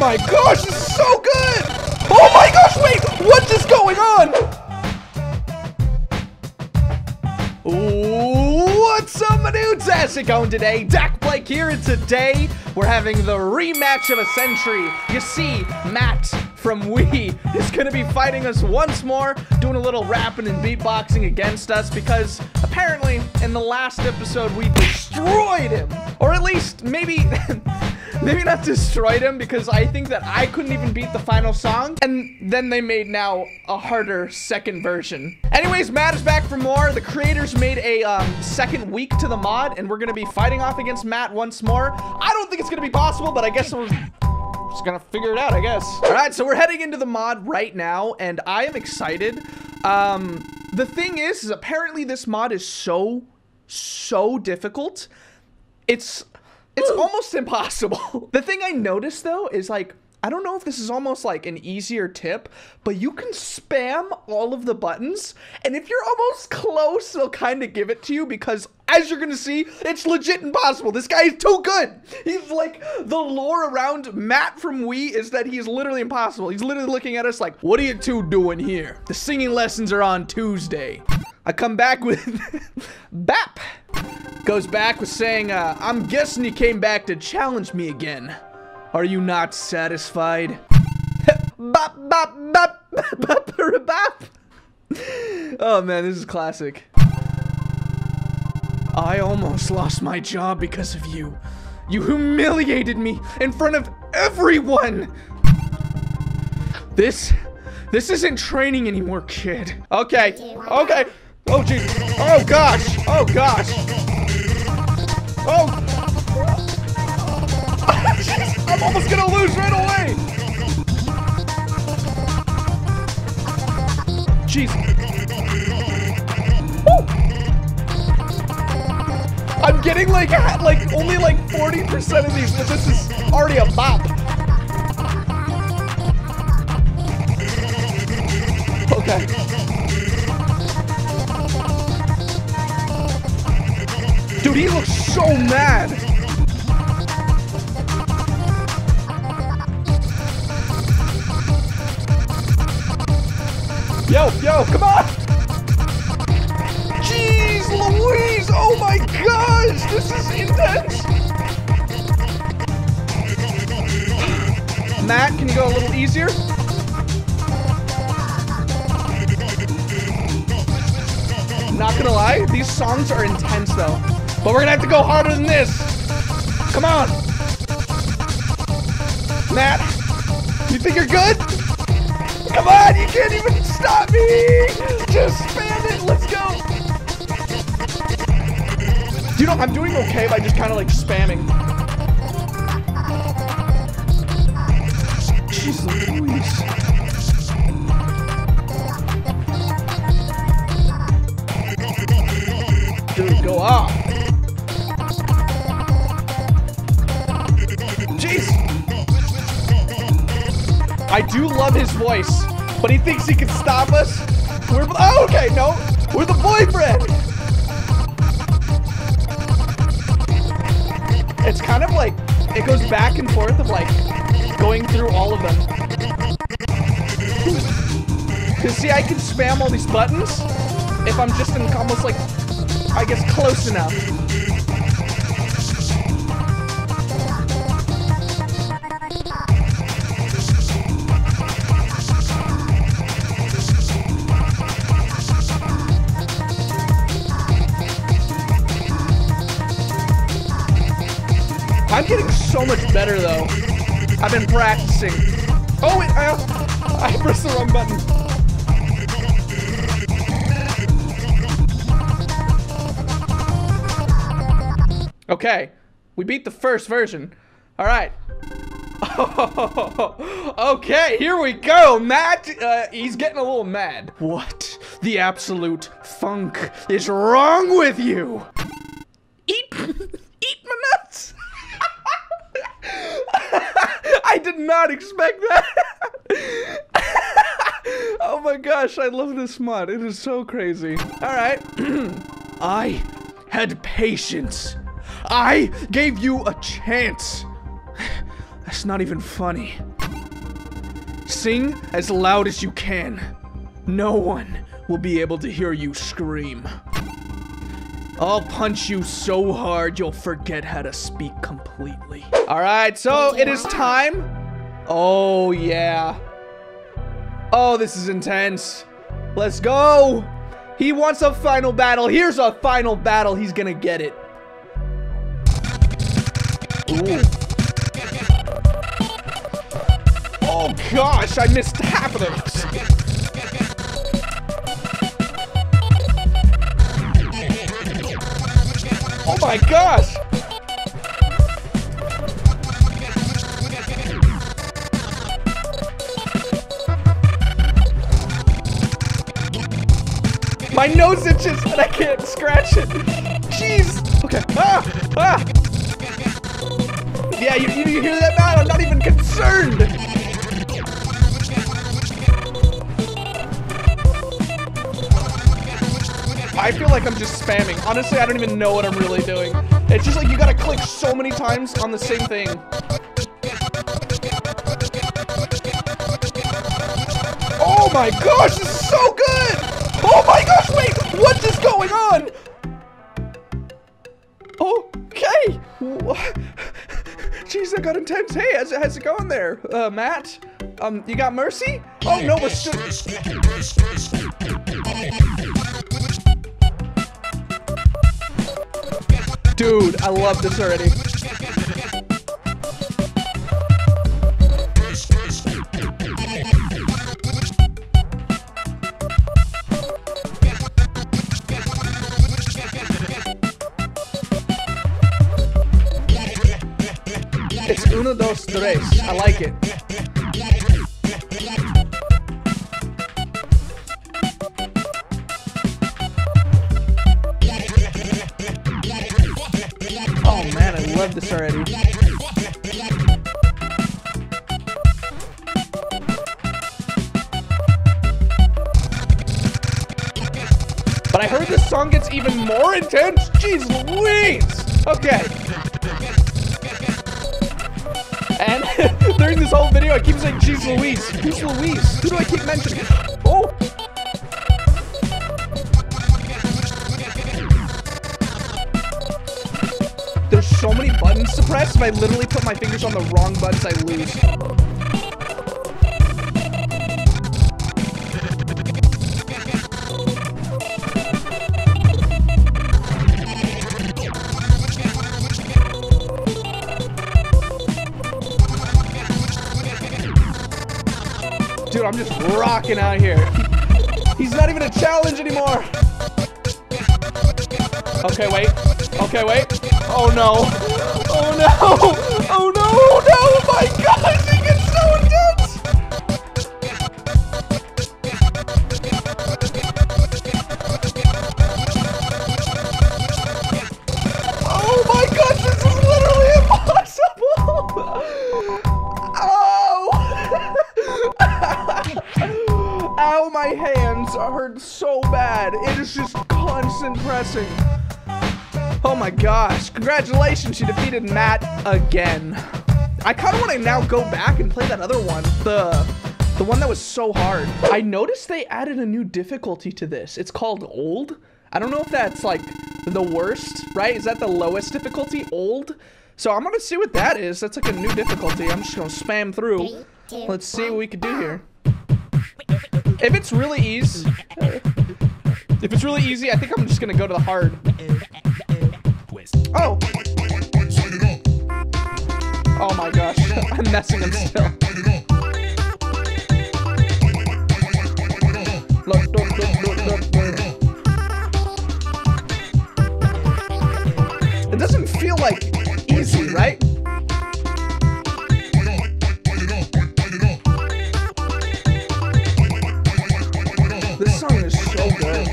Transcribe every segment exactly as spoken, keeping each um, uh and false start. my gosh, this is so good! Oh my gosh, wait! What is going on? What's up, my dudes? How's it going today? Dak Blake here, and today we're having the rematch of a century. You see, Matt from Wii is gonna be fighting us once more, doing a little rapping and beatboxing against us because apparently in the last episode we destroyed him. Or at least maybe maybe not destroyed him, because I think that I couldn't even beat the final song, and then they made now a harder second version. Anyways, Matt is back for more. The creators made a um, second week to the mod, and we're gonna be fighting off against Matt once more. I don't think it's gonna be possible, but I guess we're just gonna figure it out, I guess. All right, so we're heading into the mod right now, and I am excited. Um, the thing is, is apparently this mod is so, so difficult. It's... It's almost impossible. The thing I noticed though is, like, I don't know if this is almost like an easier tip, but you can spam all of the buttons, and if you're almost close, they'll kind of give it to you because, as you're gonna see, it's legit impossible. This guy is too good. He's like, the lore around Matt from Wii is that he's literally impossible. He's literally looking at us like, what are you two doing here? The singing lessons are on Tuesday. I come back with bap. Goes back with saying, uh, I'm guessing you came back to challenge me again. Are you not satisfied? Bop, bop, bop, bop, bop, bop. Oh man, this is classic. I almost lost my job because of you. You humiliated me in front of everyone. This, this isn't training anymore, kid. Okay, okay. Oh geez. Oh gosh. Oh gosh. Oh! I'm almost gonna lose right away! Jeez. Woo. I'm getting like like only like forty percent of these, but this is already a bop. Okay. Dude, he looks so mad. Yo, yo, come on. Jeez Louise, oh my gosh, this is intense. Matt, can you go a little easier? Not gonna lie, these songs are intense though. But we're gonna have to go harder than this. Come on. Matt, you think you're good? Come on, you can't even stop me. Just spam it, let's go. You know, I'm doing okay by just kind of like spamming. Jesus Christ. Dude, go off. I do love his voice, but he thinks he can stop us. We're, oh, okay, no, we're the boyfriend. It's kind of like, it goes back and forth of like, going through all of them. Cause see, I can spam all these buttons if I'm just in almost like, I guess close enough. I'm getting so much better though. I've been practicing. Oh wait, I, I pressed the wrong button. Okay, we beat the first version. All right. Okay, here we go. Matt, uh, he's getting a little mad. What the absolute funk is wrong with you? Eat. I did not expect that. Oh my gosh, I love this mod. It is so crazy. All right. I had patience. I gave you a chance. That's not even funny. Sing as loud as you can. No one will be able to hear you scream. I'll punch you so hard you'll forget how to speak completely. All right, so it is time. Oh yeah. Oh, this is intense. Let's go. He wants a final battle. Here's a final battle. He's gonna get it. Ooh. Oh gosh, I missed half of them. Oh my gosh! My nose itches and I can't scratch it! Jeez! Okay. Ah! Ah! Yeah, you, you hear that, Matt? I'm not even concerned! I feel like I'm just spamming. Honestly, I don't even know what I'm really doing. It's just like you gotta click so many times on the same thing. Oh my gosh, this is so good! Oh my gosh, wait! What is going on? Okay! Jeez, that got intense. Hey, how's, how's it going there, uh, Matt? Um, you got mercy? Oh no, but still. Dude, I love this already. It's uno, dos, tres. I like it. I love this already. But I heard this song gets even more intense. Jeez Louise! Okay. And during this whole video, I keep saying, Jeez Louise. Who's Louise? Who do I keep mentioning? Oh! There's so many buttons to press. If I literally put my fingers on the wrong buttons, I lose. Dude, I'm just rocking out here. He's not even a challenge anymore. Okay, wait. Okay, wait. Oh no! Oh no! Oh no! Oh no! Oh my gosh! It gets so intense! Oh my gosh! This is literally impossible! Oh! Ow! My hands hurt so bad. It is just constant pressing. Oh my gosh, congratulations, you defeated Matt again. I kind of want to now go back and play that other one, the the one that was so hard. I noticed they added a new difficulty to this. It's called old. I don't know if that's like the worst, right? Is that the lowest difficulty, old? So I'm gonna see what that is. That's like a new difficulty. I'm just gonna spam through. Three, two, let's see what we can do here. If it's really easy, if it's really easy, I think I'm just gonna go to the hard. Oh! Oh my gosh, I'm messing him still. It doesn't feel like easy, right? This song is so good.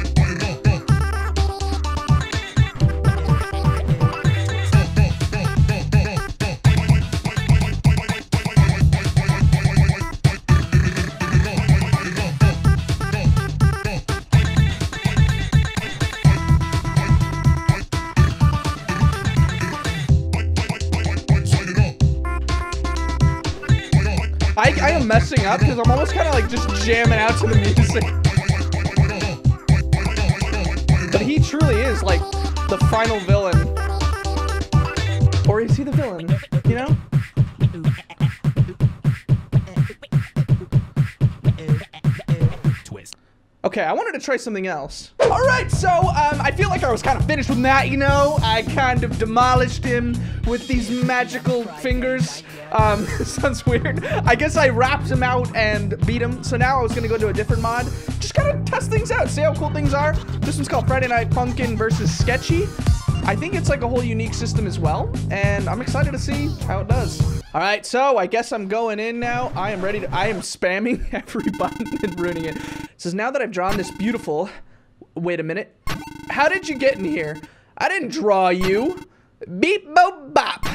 like I am messing up because I'm almost kind of like just jamming out to the music. But he truly is like the final villain. Or is he the villain? You know? Okay, I wanted to try something else. All right, so um, I feel like I was kind of finished with Matt, you know? I kind of demolished him with these magical fingers. Um, sounds weird. I guess I wrapped him out and beat him. So now I was gonna go to a different mod. Just kind of test things out, see how cool things are. This one's called Friday Night Funkin versus Sketchy. I think it's like a whole unique system as well, and I'm excited to see how it does. All right, so I guess I'm going in now. I am ready to, I am spamming every button and ruining it. It says, now that I've drawn this beautiful, wait a minute. How did you get in here? I didn't draw you. Beep, boop, bop.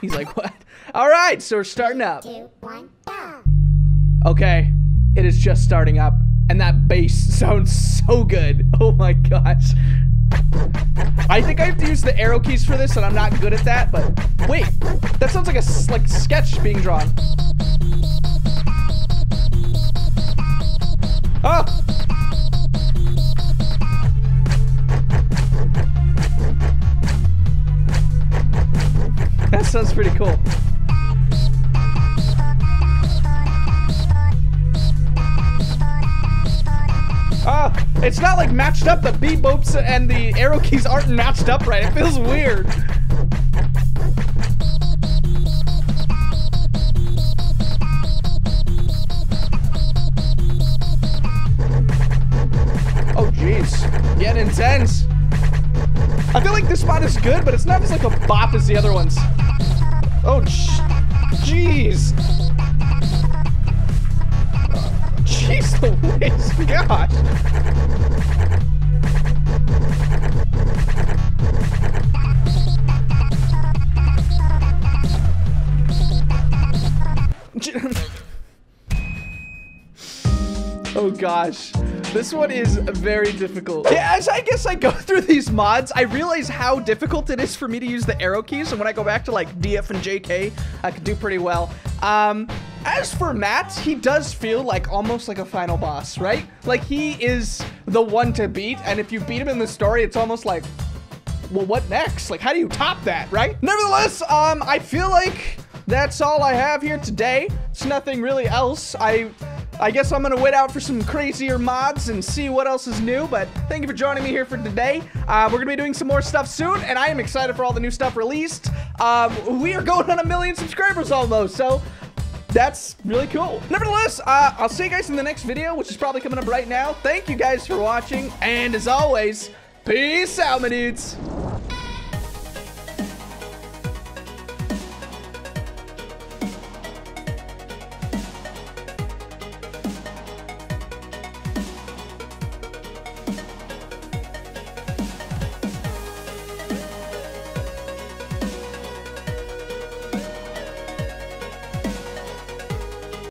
He's like, what? All right, so we're starting up. Two, one, go. Okay, it is just starting up, and that bass sounds so good. Oh my gosh. I think I have to use the arrow keys for this, and I'm not good at that, but wait, that sounds like a like sketch being drawn. Oh! That sounds pretty cool. Oh, it's not like matched up. The beep bops and the arrow keys aren't matched up right. It feels weird. Oh, jeez. Getting intense. I feel like this spot is good, but it's not as like a bop as the other ones. Oh, jeez. Jeez Louise, gosh. Oh gosh, this one is very difficult. Yeah, as I guess I go through these mods, I realize how difficult it is for me to use the arrow keys. And when I go back to like D F and J K, I could do pretty well. Um, As for Matt, he does feel like almost like a final boss, right? Like he is the one to beat, and if you beat him in the story, it's almost like, well, what next? Like, how do you top that, right? Nevertheless, um, I feel like that's all I have here today. It's nothing really else. I, I guess I'm gonna wait out for some crazier mods and see what else is new, but thank you for joining me here for today. Uh, we're gonna be doing some more stuff soon, and I am excited for all the new stuff released. Um, we are going on a million subscribers almost, so that's really cool. Nevertheless, uh, I'll see you guys in the next video, which is probably coming up right now. Thank you guys for watching, and as always, peace out, my dudes.